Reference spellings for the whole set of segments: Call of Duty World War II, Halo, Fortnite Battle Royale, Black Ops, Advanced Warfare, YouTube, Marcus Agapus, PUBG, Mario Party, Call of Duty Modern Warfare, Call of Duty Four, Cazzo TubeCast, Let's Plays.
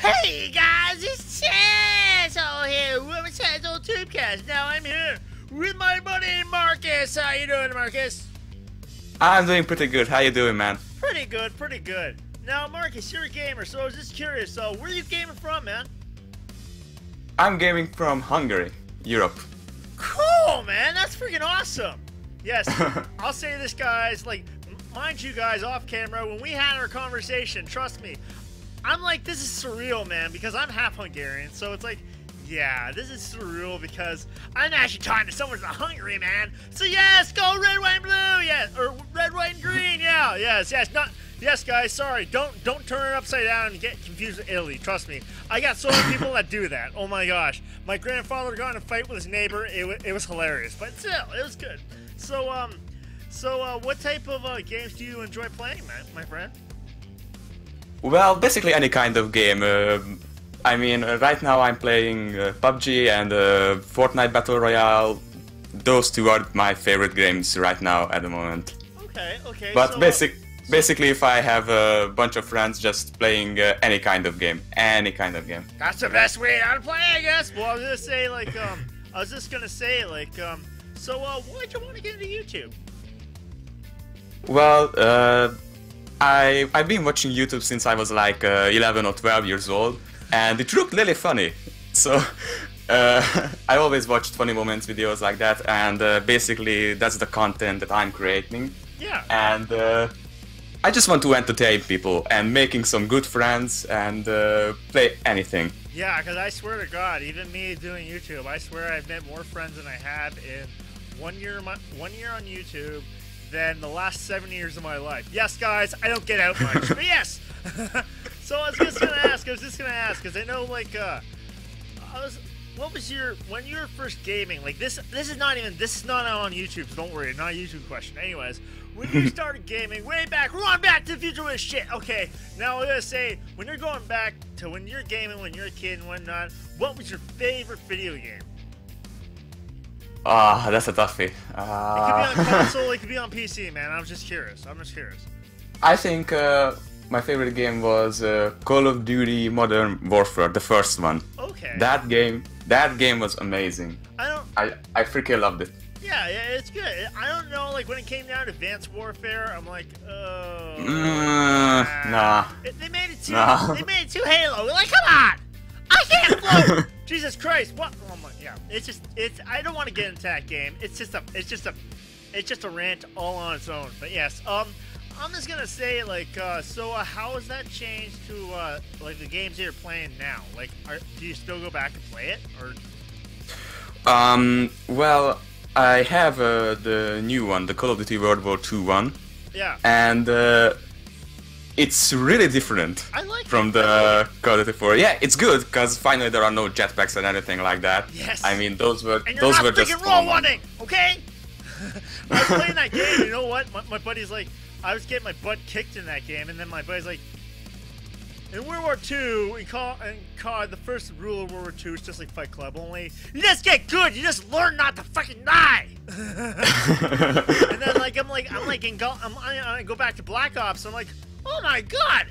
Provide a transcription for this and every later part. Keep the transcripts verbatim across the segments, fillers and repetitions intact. Hey guys, it's Cazzo here with Cazzo TubeCast. Now I'm here with my buddy Marcus. How you doing, Marcus? I'm doing pretty good. How you doing, man? Pretty good, pretty good. Now, Marcus, you're a gamer, so I was just curious. So, where are you gaming from, man? I'm gaming from Hungary, Europe. Cool, man. That's freaking awesome. Yes, I'll say this, guys. Like, mind you, guys, off camera, when we had our conversation, trust me, I'm like, this is surreal, man, because I'm half Hungarian, so it's like, yeah, this is surreal because I'm actually talking to someone that's Hungary, man. So yes, go red, white, and blue, yes, or red, white, and green, yeah, yes, yes, not, yes, guys, sorry, don't, don't turn it upside down and get confused with Italy. Trust me, I got so many people that do that. Oh my gosh, my grandfather got in a fight with his neighbor. It, it was hilarious, but still, it was good. So um, so uh, what type of uh, games do you enjoy playing, man, my friend? Well, basically any kind of game. Uh, I mean, uh, right now I'm playing uh, P U B G and uh, Fortnite Battle Royale. Those two are my favorite games right now at the moment. Okay, okay. But so, basic, uh, so basically, if I have a bunch of friends, just playing uh, any kind of game, any kind of game. That's the best way to play, I guess. Well, I was gonna say like, um, I was just gonna say like, um, so uh, why'd you want to get into YouTube? Well, uh. I, I've been watching YouTube since I was like uh, eleven or twelve years old, and it looked really funny. So uh, I always watched funny moments videos like that, and uh, basically that's the content that I'm creating. Yeah. And uh, I just want to entertain people and making some good friends and uh, play anything. Yeah, because I swear to God, even me doing YouTube, I swear I've met more friends than I have in one year, one year on YouTube than the last seven years of my life. Yes, guys, I don't get out much, but yes. So I was just gonna ask, I was just gonna ask, because I know, like, uh, I was, what was your, when you were first gaming, like, this, this is not even, this is not on YouTube, so don't worry, not a YouTube question. Anyways, when you started gaming way back, we're on Back to the Future with shit. Okay, now I'm gonna say, when you're going back to when you're gaming, when you're a kid and whatnot, what was your favorite video game? Ah, uh, that's a toughie. Uh... It could be on console, it could be on P C, man. I'm just curious. I'm just curious. I think uh, my favorite game was uh, Call of Duty Modern Warfare, the first one. Okay. That game, that game was amazing. I don't. I I freaking loved it. Yeah, yeah, it's good. I don't know, like when it came down to Advanced Warfare, I'm like, oh. Mm, nah. It, they made it too. Nah. They made it too Halo. We're like, come on. I can't float. Jesus Christ! What? Oh my, yeah. It's just, it's. I don't want to get into that game. It's just a, it's just a, it's just a rant all on its own. But yes, um, I'm just gonna say like, uh, so uh, how has that changed to uh, like the games that you're playing now? Like, are, do you still go back and play it, or? Um. Well, I have uh, the new one, the Call of Duty World War Two one. Yeah. And. Uh, It's really different I like from the I like Call of Duty Four. Yeah, it's good because finally there are no jetpacks and anything like that. Yes. I mean, those were and those were just. And you're not freaking roll-running, okay? I was playing that game. You know what? My, my buddy's like, I was getting my butt kicked in that game, and then my buddy's like, in World War Two, we call and C O D, the first rule of World War Two is just like Fight Club, only you just get good. You just learn not to fucking die. And then like I'm like I'm like in go I'm, I, I go back to Black Ops. I'm like. Oh my God!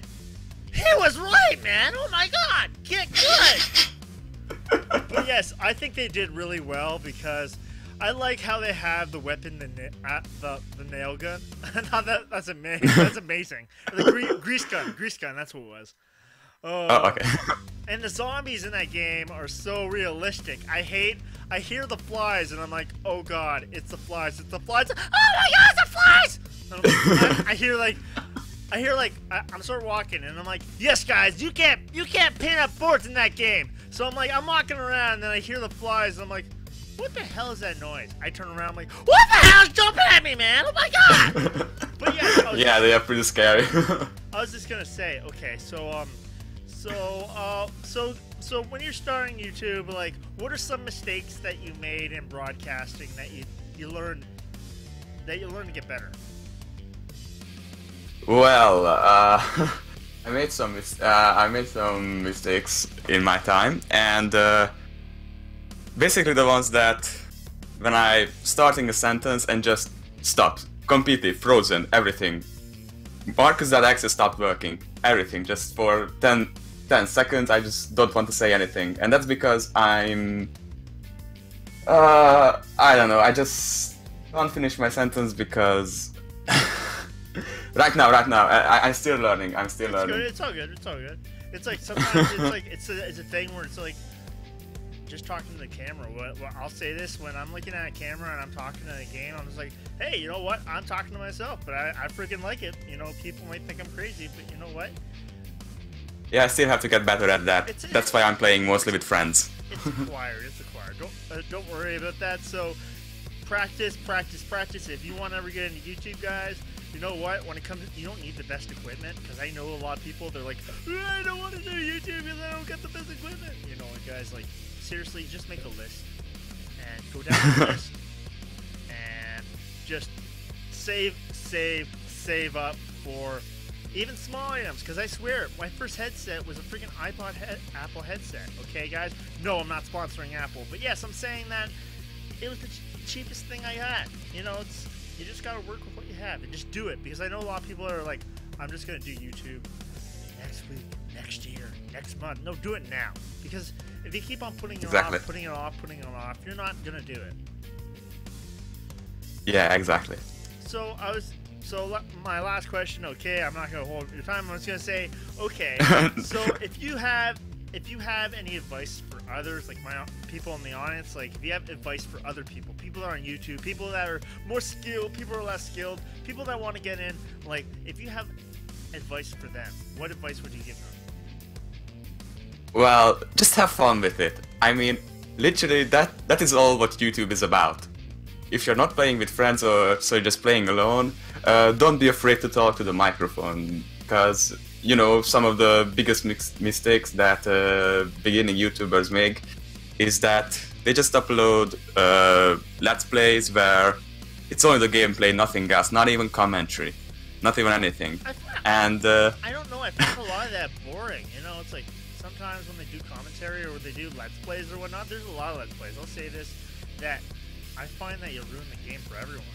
He was right, man! Oh my God! Get good! But yes, I think they did really well because I like how they have the weapon, the uh, the, the nail gun. No, that, that's amazing. That's amazing. The gre grease gun, grease gun. That's what it was. Oh, oh okay. And the zombies in that game are so realistic. I hate. I hear the flies, and I'm like, oh God, it's the flies! It's the flies! Oh my God, it's the flies! And I, I hear like. I hear like I, I'm sort of walking and I'm like, yes guys, you can't you can't pin up boards in that game. So I'm like I'm walking around and then I hear the flies and I'm like, what the hell is that noise? I turn around I'm like, what the hell is jumping at me, man? Oh my God! But yeah, yeah, they are pretty scary. I was just gonna say, okay, so um, so uh, so so when you're starting YouTube, like, what are some mistakes that you made in broadcasting that you you learned that you learned to get better? Well, uh, I made some mis uh, I made some mistakes in my time, and uh, basically the ones that when I starting a sentence and just stopped completely, frozen everything. Marcus dot E X E stopped working, everything just for ten ten seconds, I just don't want to say anything. And that's because I'm... Uh, I don't know, I just don't finish my sentence because... right now, right now, I, I'm still learning, I'm still it's learning. Good. It's all good, it's all good. It's like sometimes it's like, it's a, it's a thing where it's like, just talking to the camera. What, what, I'll say this when I'm looking at a camera and I'm talking to a game, I'm just like, hey, you know what? I'm talking to myself, but I, I freaking like it. You know, people might think I'm crazy, but you know what? Yeah, I still have to get better at that. It's, That's it's, why I'm playing mostly with friends. It's acquired, it's acquired. Don't, uh, don't worry about that. So practice, practice, practice. If you want to ever get into YouTube, guys, you know what? When it comes to, you don't need the best equipment, because I know a lot of people, they're like, I don't want to do YouTube because I don't get the best equipment. You know, guys, like, seriously, just make a list and go down the list and just save, save, save up for even small items. Because I swear, my first headset was a freaking iPod head, Apple headset. Okay, guys? No, I'm not sponsoring Apple, but yes, I'm saying that it was the ch cheapest thing I had. You know, it's you just gotta work with what you have and just do it. Because I know a lot of people are like, I'm just gonna do YouTube next week, next year, next month. No, do it now, because if you keep on putting it exactly. off, putting it off, putting it off, you're not gonna do it. Yeah, exactly. So I was, so my last question. Okay, I'm not gonna hold your time. I was gonna say, okay. So if you have, if you have any advice for others, like my people in the audience, like if you have advice for other people, people that are on YouTube, people that are more skilled, people who are less skilled, people that want to get in, like if you have advice for them, what advice would you give them? Well, just have fun with it. I mean, literally, that that is all what YouTube is about. If you're not playing with friends or so you're just playing alone, uh, don't be afraid to talk to the microphone. Because, you know, some of the biggest mix mistakes that uh, beginning YouTubers make is that they just upload uh, Let's Plays where it's only the gameplay, nothing else, not even commentary, not even anything. I found, and uh, I don't know, I found a lot of that boring, you know, it's like... Sometimes when they do commentary or when they do Let's Plays or whatnot, there's a lot of Let's Plays. I'll say this, that I find that you'll ruin the game for everyone.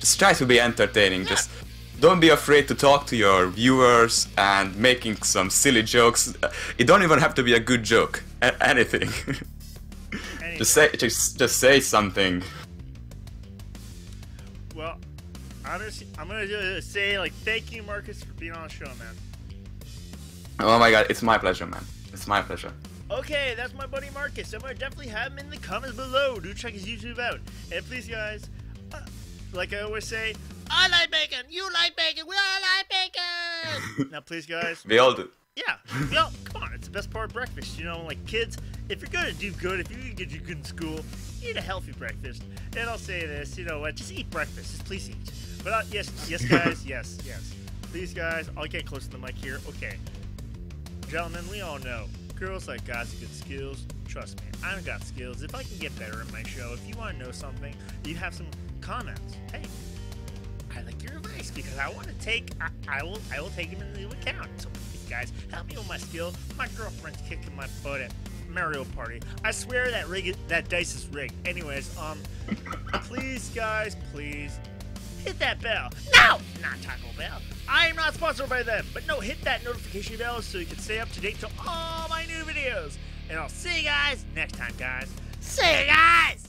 Just try to be entertaining. Yeah. Just don't be afraid to talk to your viewers and making some silly jokes. It don't even have to be a good joke. A anything. anything. Just say, just, just say something. Well, I'm just, I'm gonna just say like thank you, Marcus, for being on the show, man. Oh my god, it's my pleasure, man. It's my pleasure. Okay, that's my buddy Marcus. I'm gonna definitely have him in the comments below. Do check his YouTube out. And please, guys, uh, like I always say, I like bacon, you like bacon, we all like bacon! Now, please, guys. We all do. Yeah, we all, come on, it's the best part of breakfast. You know, like, kids, if you're gonna do good, if you're gonna do good in school, eat a healthy breakfast. And I'll say this, you know what, just eat breakfast. Just please eat. But uh, yes, yes, guys, yes, yes. Please, guys, I'll get close to the mic here. Okay. Gentlemen, we all know girls like guys with good skills. Trust me, I've got skills. If I can get better in my show, if you want to know something, you have some comments. Hey, I like your advice because I want to take. I, I will. I will take them into account. So please, guys, help me with my skill. My girlfriend's kicking my butt at Mario Party. I swear that rig, that dice is rigged. Anyways, um, please, guys, please. Hit that bell. No! Not Taco Bell. I am not sponsored by them, but no, hit that notification bell so you can stay up to date to all my new videos. And I'll see you guys next time, guys. See you guys!